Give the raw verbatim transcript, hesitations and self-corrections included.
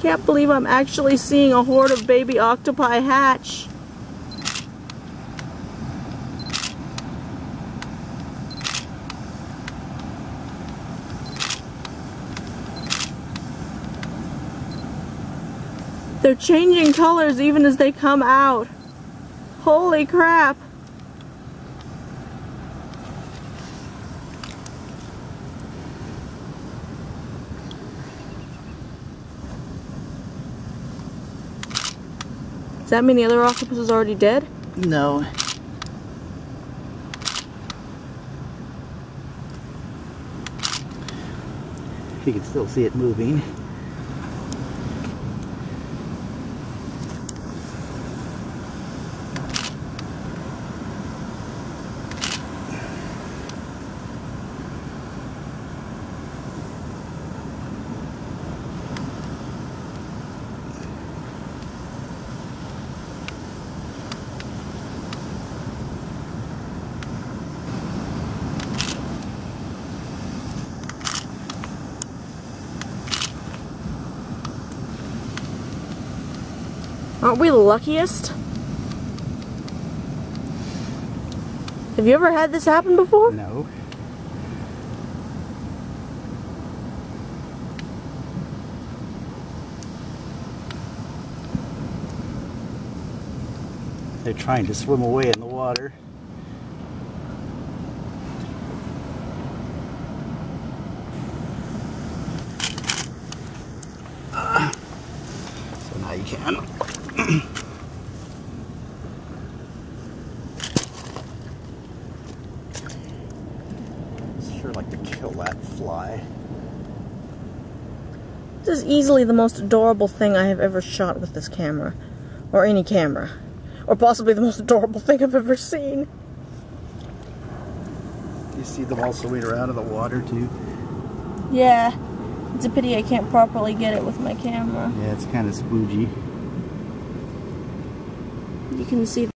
can't believe I'm actually seeing a horde of baby octopi hatch. They're changing colors even as they come out. Holy crap! Does that mean the other octopus is already dead? No. You can still see it moving. Aren't we the luckiest? Have you ever had this happen before? No. They're trying to swim away in the water. Uh, so now you can. Sure like to kill that fly. This is easily the most adorable thing I have ever shot with this camera. Or any camera. Or possibly the most adorable thing I've ever seen. You see them all swimming around in the water too? Yeah. It's a pity I can't properly get it with my camera. Yeah, it's kind of spoogey. You can see